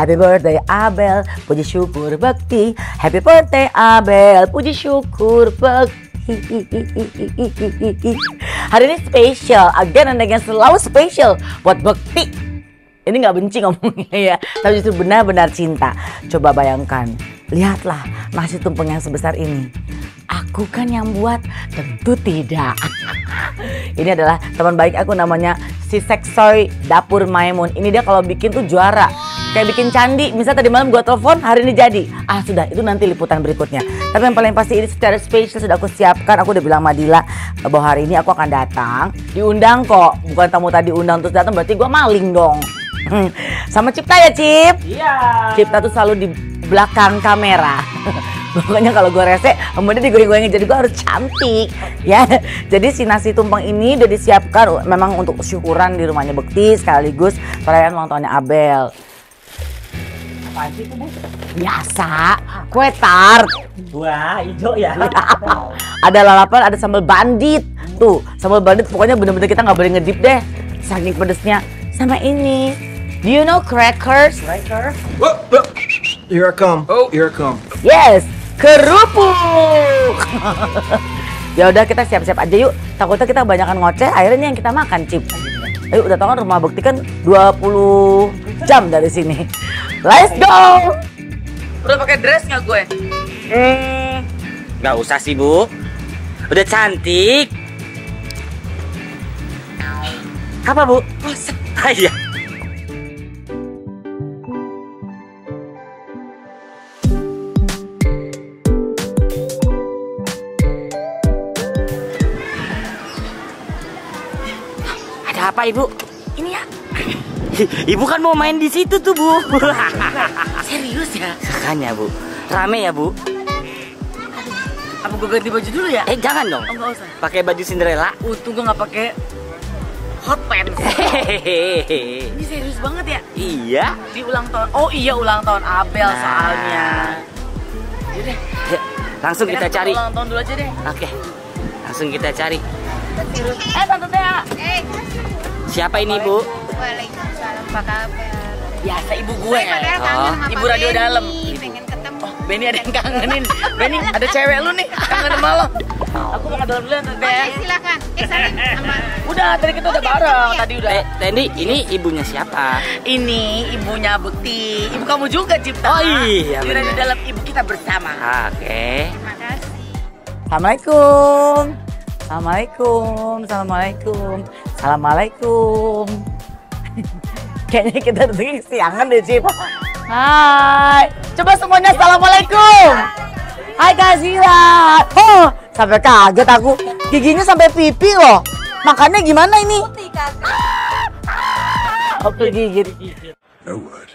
Happy birthday Abel, puji syukur Bekti. Happy birthday Abel, puji syukur Bekti. Hari ini spesial, adegan selalu spesial buat Bekti. Ini nggak benci ngomongnya ya, tapi justru benar-benar cinta. Coba bayangkan, lihatlah nasi tumpeng yang sebesar ini. Aku kan yang buat? Tentu tidak. Ini adalah teman baik aku, namanya Si Seksoy Dapur Maimun. Ini dia kalau bikin tuh juara. Kayak bikin candi. Misal tadi malam gue telepon, hari ini jadi. Ah sudah, itu nanti liputan berikutnya. Tapi yang paling pasti ini secara spesial sudah aku siapkan. Aku udah bilang sama Dhila bahwa hari ini aku akan datang. Diundang kok. Bukan tamu tadi undang terus datang, berarti gue maling dong. Sama Cipta ya, Cip? Iya. Cipta tuh selalu di belakang kamera. Pokoknya kalau gue rese, kemudian digoyang-goyangin, jadi gue harus cantik ya. Jadi si nasi tumpeng ini udah disiapkan memang untuk syukuran di rumahnya Bekti sekaligus perayaan ulang tahunnya Abel. Apaan sih itu, Bu? Biasa, kue tart. Wah, hijau ya. Ada lalapan, ada sambal bandit. Tuh, sambal bandit pokoknya bener-bener kita nggak boleh ngedip deh. Saking pedesnya. Sama ini, do you know crackers? Crackers? Here I come. Oh, here I come. Yes. Kerupuk. Ya udah kita siap-siap aja yuk. Takutnya kita kebanyakan ngoceh, akhirnya yang kita makan, Cip. Ayo udah tahu kan rumah Bekti kan 20 jam dari sini. Let's go. Udah pakai dress nggak gue? Nggak usah sih, Bu. Udah cantik. Apa, Bu? Oh, saya. Apa Ibu? Ini ya. Ibu kan mau main di situ tuh, Bu. Serius ya? Makanya, Bu. Rame ya, Bu? Apa gue ganti baju dulu ya? Jangan dong. Enggak usah. Pakai baju Cinderella. Untung gue nggak pakai hot pants. Ini serius banget ya? Iya. Di ulang tahun. Oh iya, ulang tahun Abel nah. Soalnya. Yaudah. Ya, langsung kita cari. Ulang tahun dulu aja deh. Oke. Langsung kita cari. Tante Tia. Siapa ini, Bu? Waalaikumsalam, Pak Abel. Biasa ibu gue. Oh. Ibu radio dalam. Pengen ketemu. Oh, Benny ada yang kangenin. Benny, ada cewek lu nih kangen sama lo. Aku mau ke dalam dulu, Tante Tia. Oke, silakan. Salam sama. Udah, tadi kita udah bareng. Tadi udah. Tendi, ini ibunya siapa? Ini ibunya Bekti. Ibu kamu juga, Cipta. Oh iya. Di radio dalam ibu kita bersama. Oke. Terima kasih. Assalamualaikum. Assalamualaikum, assalamualaikum, assalamualaikum. Kayaknya kita tadi siangan deh, Cip. Hai, coba semuanya assalamualaikum. Hai Kak Zira. Oh, sampai kaget aku. Giginya sampai pipi loh. Makannya gimana ini? Oke, gigit. No word.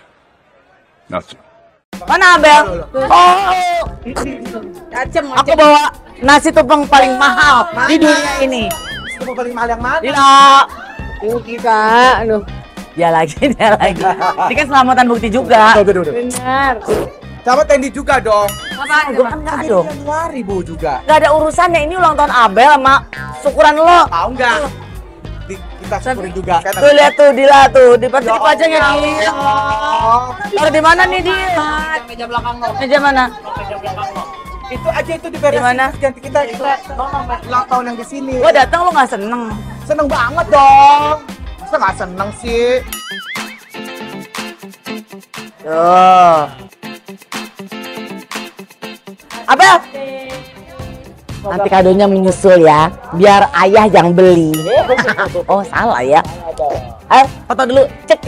Nothing. Mana Abel? Oh, aku bawa nasi tumpeng paling mahal di dunia ini. Nasi tumpeng paling mahal yang mana? Dila. Bukti Kak, aduh. Dia lagi. Ini kan selamatan Bekti juga. Benar. Sama Tendi juga dong. Masa gue kan nggak dong. Januari Bu juga. Gak ada urusannya, ini ulang tahun Abel sama syukuran lo. Tahu nggak? Kita syukurin juga. Tuh lihat tuh Dila tuh, dipercaya pajanya di. Taruh di mana nih Dila? Meja belakang lo. Meja mana? Meja belakang lo. Itu aja itu diberesin. Gimana? Ganti kita ulang tahun yang di sini. Gua datang lo nggak seneng? Seneng banget dong. Masa nggak seneng sih? Tuh. Abel. Nanti kadonya menyusul ya. Biar ayah yang beli. Oh salah ya. Eh foto dulu. Cek.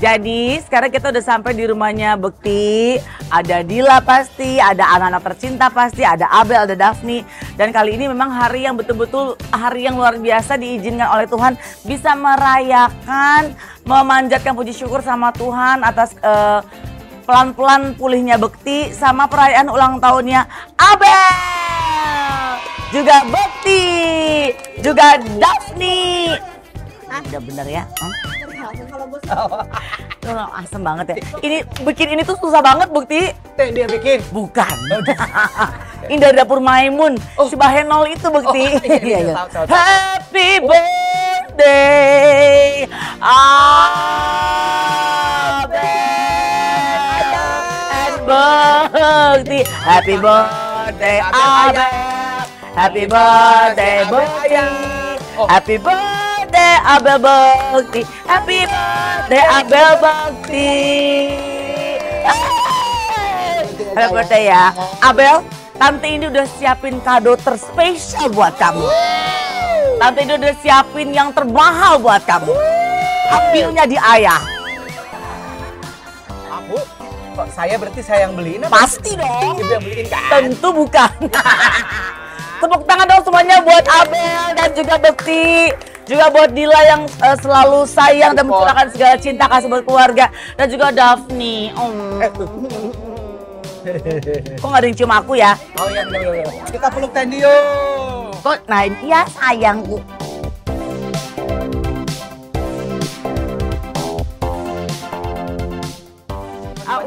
Jadi sekarang kita udah sampai di rumahnya Bekti. Ada Dila pasti, ada anak-anak tercinta pasti, ada Abel, ada Daphne. Dan kali ini memang hari yang betul-betul hari yang luar biasa diizinkan oleh Tuhan. Bisa merayakan, memanjatkan puji syukur sama Tuhan atas pelan-pelan pulihnya Bekti. Sama perayaan ulang tahunnya Abel, juga Bekti, juga Daphne. Udah bener ya? Kalau gue Tolong, asem banget ya. Ini bikin ini tuh susah banget, Bekti. Teh dia bikin? Bukan. Ini dari dapur Maimun. Oh. Si Bahenol itu, Bekti. Oh, iya. Happy birthday, Abel and Bekti. Happy birthday, Abel. Happy birthday, Bekti. Happy birthday. Abel Bekti, happy birthday Abel Bekti. Happy birthday ya Abel, Tante Indi udah siapin kado terspesial buat kamu. Tante Indi udah siapin yang termahal buat kamu. Ambilnya di ayah. Aku, kok saya berarti saya yang beliin? Pasti dong. Ibu yang beliin kan? Tentu bukan. Tepuk tangan dong semuanya buat Abel dan juga Bekti. Juga buat Dhila yang selalu sayang dan mencurahkan segala cinta kasih buat keluarga. Dan juga Daphne. Kok gak ada yang cium aku ya? Oh iya, kita peluk Tendi yuk. Kok, nah iya sayangku.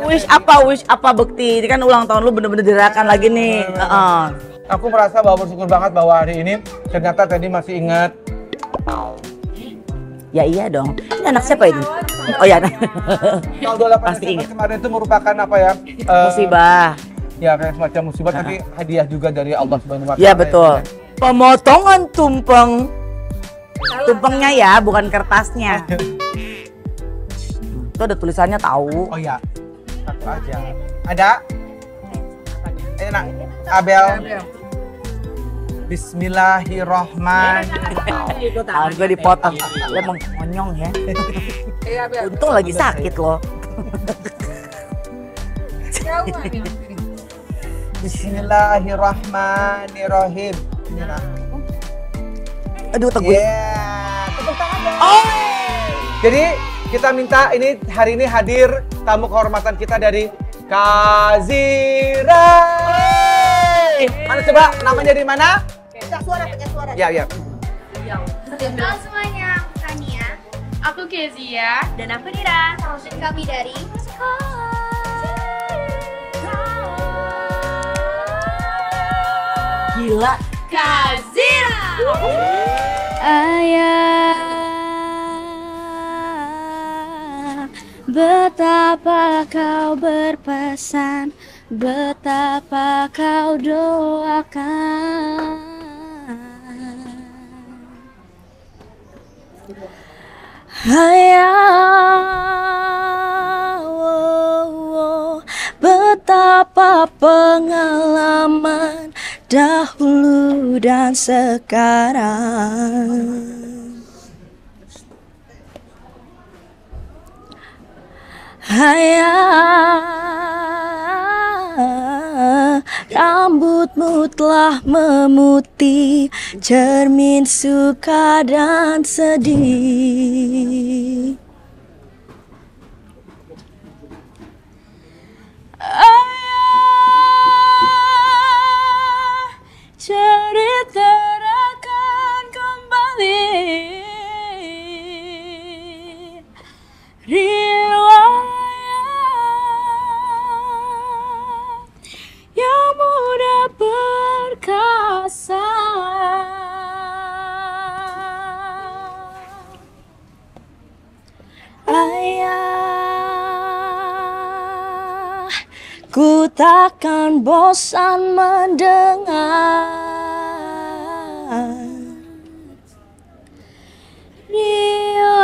Wish apa Bekti? Ini kan ulang tahun lu bener-bener dirayakan lagi nih. Aku merasa bahwa bersyukur banget bahwa hari ini ternyata Tendi masih ingat. Ya iya dong. Ini anak siapa ini? Oh ya. Tahun 2018 kemarin itu merupakan apa ya? Musibah. Ya kayak semacam musibah, tapi hadiah juga dari Allah Subhanahu Wa Taala. Ya betul. Pemotongan tumpeng. Tumpengnya ya, bukan kertasnya. Itu ada tulisannya tahu. Oh ya. Satu aja. Ada? Enak. Abel. Bismillahirrohmanirrohim. Tangan gue dipotong. Gue mengonyong ya. Untung lagi sakit loh. Bismillahirrohmanirrohim. Aduh, teguh. Tepuk tangan dong. Jadi kita minta ini hari ini hadir tamu kehormatan kita dari Kak Zira. Mana coba namanya dari mana? Pakai suara. Ya. Halo semuanya, aku Tania, aku Kezia, dan aku Nira. Langsung kami dari Gila Kazira. Ayah, betapa kau berpesan, betapa kau doakan. Ayah, betapa pengalaman dahulu dan sekarang. Ayah, rambutmu telah memutih cermin suka dan sedih. Ayah, ceritakan kembali riwayat yang muda perkasa. Ayah, ku takkan bosan mendengar riwayat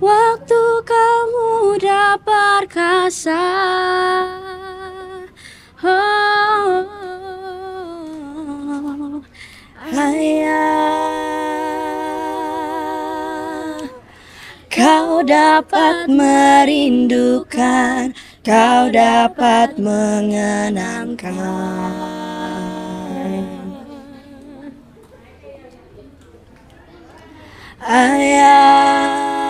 waktu kamu muda perkasa. Ayah, kau dapat merindukan, kau dapat mengenangkan. Ayah,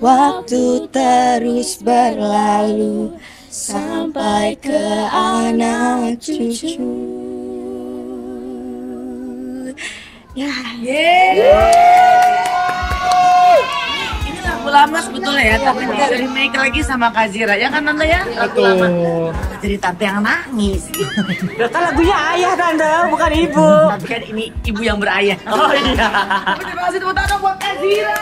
waktu terus berlalu sampai ke anak cucu. Ini lagu lama sebetulnya ya, tapi tidak remake lagi sama Kak Zira, ya kan Nanda ya? Lagu lama. Jadi tante yang nangis. Kan lagunya ayah Nanda, bukan ibu. Tapi kan ini ibu yang berayah. Oh iya. Terima kasih tepuk tangan buat Kak Zira.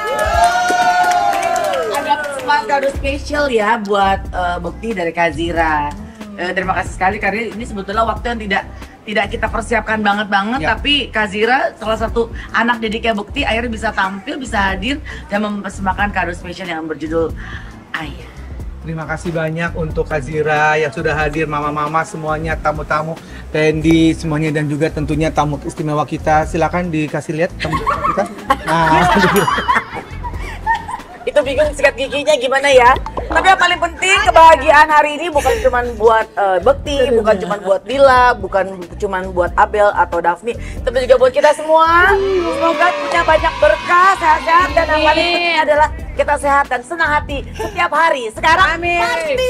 Ada semangat kado spesial ya buat Bekti dari Kak Zira. Terima kasih sekali karena ini sebetulnya waktu yang tidak kita persiapkan banget-banget ya. Tapi Kak Zira salah satu anak didiknya Bekti akhirnya bisa tampil, bisa hadir dan mempersembahkan kado spesial yang berjudul Ayah. Terima kasih banyak untuk Kak Zira yang sudah hadir, mama-mama semuanya, tamu-tamu Tendi semuanya, dan juga tentunya tamu istimewa kita. Silakan dikasih lihat tamu kita. Nah, itu bingung sikat giginya gimana ya? Tapi yang paling penting kebahagiaan hari ini bukan cuma buat Bekti, bukan cuma buat Dhila, bukan cuma buat Abel atau Daphne, tapi juga buat kita semua. Semoga punya banyak berkah, sehat-sehat, dan yang paling penting adalah kita sehat dan senang hati setiap hari. Sekarang pasti.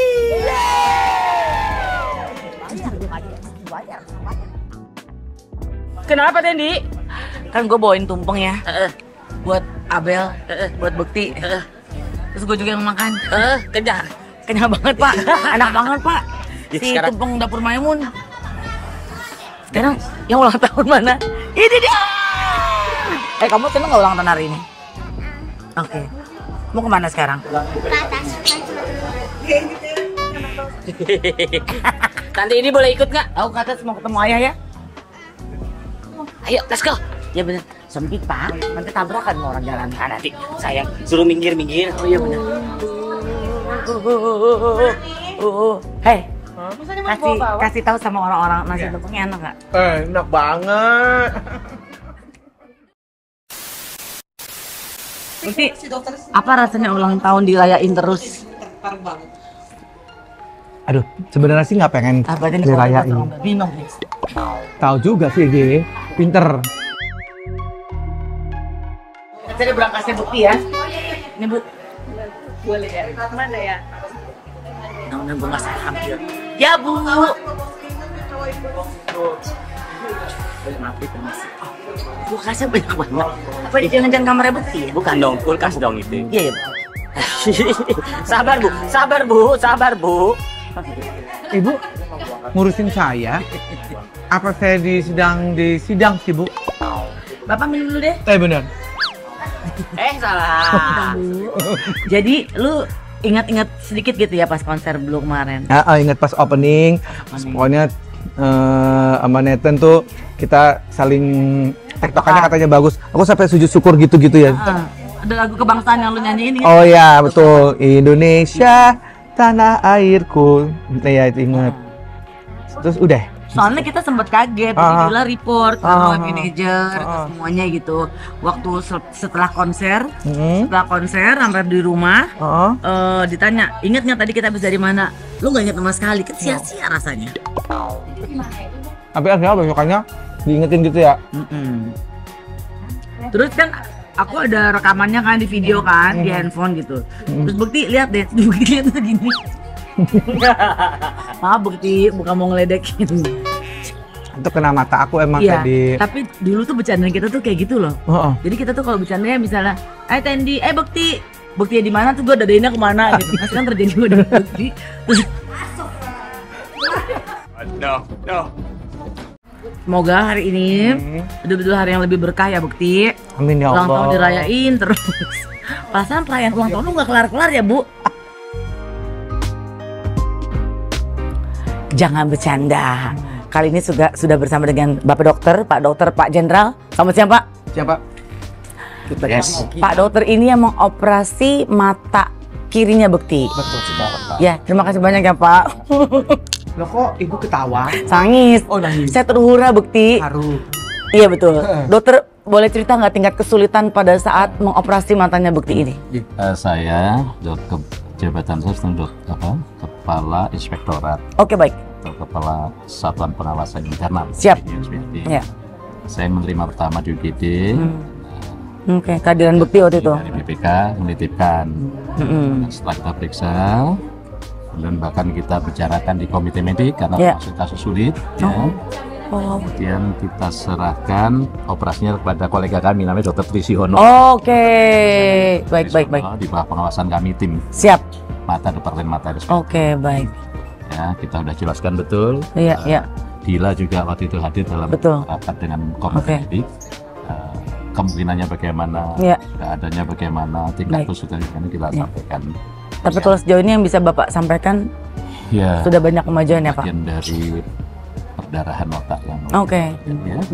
Kenapa Tendi? Kan gue bawain tumpeng ya, buat Abel, buat Bekti. Terus gue juga yang makan, kenyang banget pak, enak banget pak. Si tumpeng dapur Maimun. Sekarang yang ulang tahun mana? Ini dia. Kamu seneng gak ulang tahun hari ini? Oke. Mau kemana sekarang? Tante ini boleh ikut nggak? Aku ke atas mau ketemu ayah ya. Ayo, let's go. Ya bener. Sempit pak, nanti tabrakan sama orang jalan. Nah, nanti saya suruh minggir. Oh iya benar. Hei, kasih tahu sama orang-orang nasi tumpengnya enak nggak? Enak banget. Bekti, apa rasanya ulang tahun dirayain terus? Aduh, sebenarnya sih nggak pengen dirayain. Tahu juga sih, G, pinter. Saya udah berangkasnya Bekti ya. Ini Bu. Boleh ya? Mana ya? Nah, Bu nggak salah hampir. Ya Bu. Kulkasnya banyak banget. Apa jangan-jangan kamarnya Bekti ya? Bukan dong, kulkas dong itu. Iya ya Bu. Sabar Bu, sabar Bu, sabar Bu. Ibu ngurusin saya. Apa saya di sidang sih Bu? Bapak minum dulu deh. Benar. Salah. Jadi lu ingat-ingat sedikit gitu ya pas konser Blue kemarin? Ingat pas opening. Pokoknya sama Nathan tuh kita saling tektokannya katanya bagus. Aku sampai sujud syukur gitu-gitu ya. Ada lagu kebangsaan yang lu nyanyiin gitu. Oh iya betul. Indonesia Tanah Airku. Ya itu ingat. Terus udah. Soalnya kita sempat kaget, Dhila report sama manajer semuanya gitu. Waktu setelah konser sampai di rumah, ditanya, ingat nggak tadi kita habis dari mana? Lu nggak ingat sama sekali, kan sia-sia rasanya. Tapi akhirnya besokannya diingetin gitu ya. Terus kan aku ada rekamannya kan di video kan, di handphone gitu. Terus Bekti lihat deh, Bekti lihat tuh gini. Maaf Bekti, bukan mau ngeledekin. Itu kena mata aku emang tadi. Tapi dulu tuh bercandaan kita tuh kayak gitu loh. Jadi kita tuh kalau bercandanya misalnya, Tendi, Bekti, Bekti di mana tuh gue dadainnya kemana gitu. Mas kan terjadi gue dengan Bekti. Semoga hari ini betul-betul hari yang lebih berkah ya Bekti. Amin ya Allah. Ulang tahun dirayain terus. Perasaan perayaan ulang tahun lu nggak kelar-kelar ya Bu. Jangan bercanda. Kali ini sudah bersama dengan Bapak Dokter, Pak Jenderal. Selamat siang Pak. Siang Pak. Yes. Pak Dokter ini yang mengoperasi mata kirinya Bekti. Betul sekali Pak. Ya, terima kasih banyak ya Pak. Loh kok Ibu ketawa? Nangis. Oh nangis. Saya terhura Bekti. Haru. Iya betul. Dokter boleh cerita nggak tingkat kesulitan pada saat mengoperasi matanya Bekti ini? Saya dokter. Jabatan saya sedang Kepala Inspektorat. Oke baik. Kepala Satuan Pengawasan Internal. Siap. Ya. Saya menerima pertama di UGD. Oke, kehadiran Bekti waktu itu. Dari BPK menitipkan. Setelah kita periksa, dan bahkan kita bicarakan di komite medik karena kasus sulit. Kemudian kita serahkan operasinya kepada kolega kami namanya Dokter Trisihono. Oke, baik. Di bawah pengawasan kami tim. Siap. Mata Departemen Mata RSPAD. Oke, baik. Ya, kita sudah jelaskan betul. Iya, iya. Dhila juga waktu itu hadir dalam rapat dengan komite tadi. Kemungkinannya bagaimana, keadaannya bagaimana, tingkat kesulitan yang kita sampaikan. Tapi kalau sejauh ini yang bisa Bapak sampaikan, sudah banyak kemajuan ya Pak? Dari perdarahan otak yang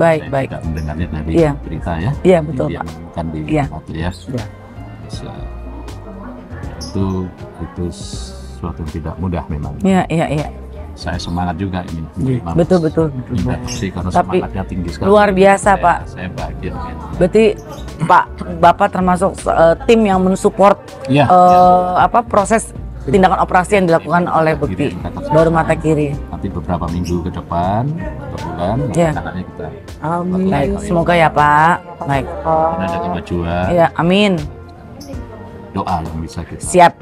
baik. Tidak mendengarnya dari berita ya. Iya, betul Pak. Bukan di waktu itu suatu yang tidak mudah memang. Iya. Saya semangat juga ingin betul, tapi semangatnya tinggi sekali. Luar biasa Pak. Saya bahagia. Berarti Pak, Bapak termasuk tim yang mensupport proses tindakan operasi yang dilakukan oleh Bekti baru mata kiri. Nanti beberapa minggu ke depan, bulan, tangannya kita. Amin. Semoga ya Pak. Baik. Ada kemajuan. Iya, amin. Doa yang bisa kita. Siap.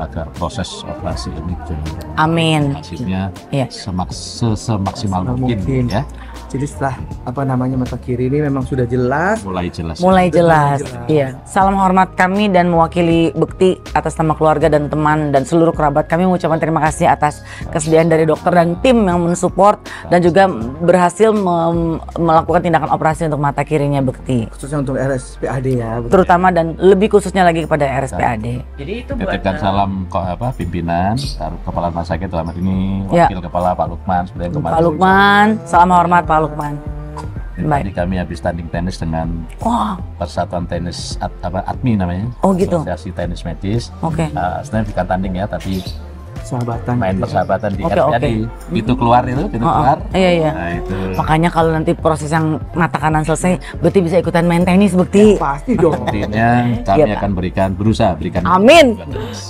Agar proses operasi ini hasilnya semaksimal mungkin ya. Jadi setelah mata kiri ini memang sudah jelas, mulai jelas. Iya. Salam hormat kami dan mewakili Bekti atas nama keluarga dan teman dan seluruh kerabat kami mengucapkan terima kasih atas kesediaan dari dokter dan tim yang mensupport dan juga berhasil melakukan tindakan operasi untuk mata kirinya Bekti. Khususnya untuk RSPAD ya. Terutama dan lebih khususnya lagi kepada RSPAD. Jadi itu buat salam pimpinan kepala rumah sakit dalam ini wakil kepala Pak Lukman sebenarnya kemarin. Pak Lukman, salam hormat Pak Lukman. Baik. Jadi kami habis tanding tenis dengan Persatuan Tenis ADMI namanya. Oh gitu. Asosiasi Tenis Medis. Oke. Sebenarnya bukan tanding ya, tapi persahabatan. Main persahabatan di RSPAD. Itu keluar itu, keluar. Iya. Nah, itu. Makanya kalau nanti proses yang mata kanan selesai, Bekti bisa ikutan main tenis Bekti. Ya, pasti dong. Intinya kami akan berusaha berikan. Amin.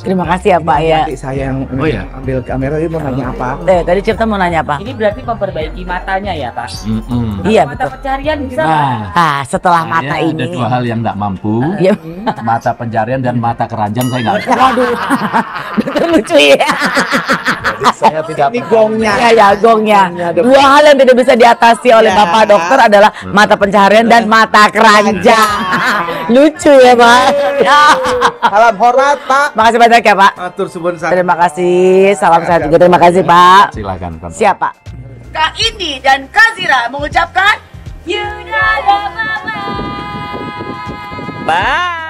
Terima kasih ya Pak ya. Nanti saya yang ambil kamera ini mau nanya apa? Tadi Cipta mau nanya apa? Ini berarti memperbaiki matanya ya Pak? Iya betul. Mata pencarian bisa. Nah, setelah mata ini. Ada dua hal yang nggak mampu. Mata pencarian dan mata keranjang saya nggak. Waduh. Betul lucu ya. Saya tidak ini gongnya. Gongnya. Dua hal yang tidak bisa diatasi oleh Bapak dokter adalah mata pencarian dan mata keranjang. Lucu ya Pak. Salam hormat Pak. Makasih banyak ya Pak. Atur suwun. Terima kasih. Salam sehat juga. Terima kasih Pak. Silakan. Siapa? Kak Indi dan Kak Zira mengucapkan Yuna Mama. Bye.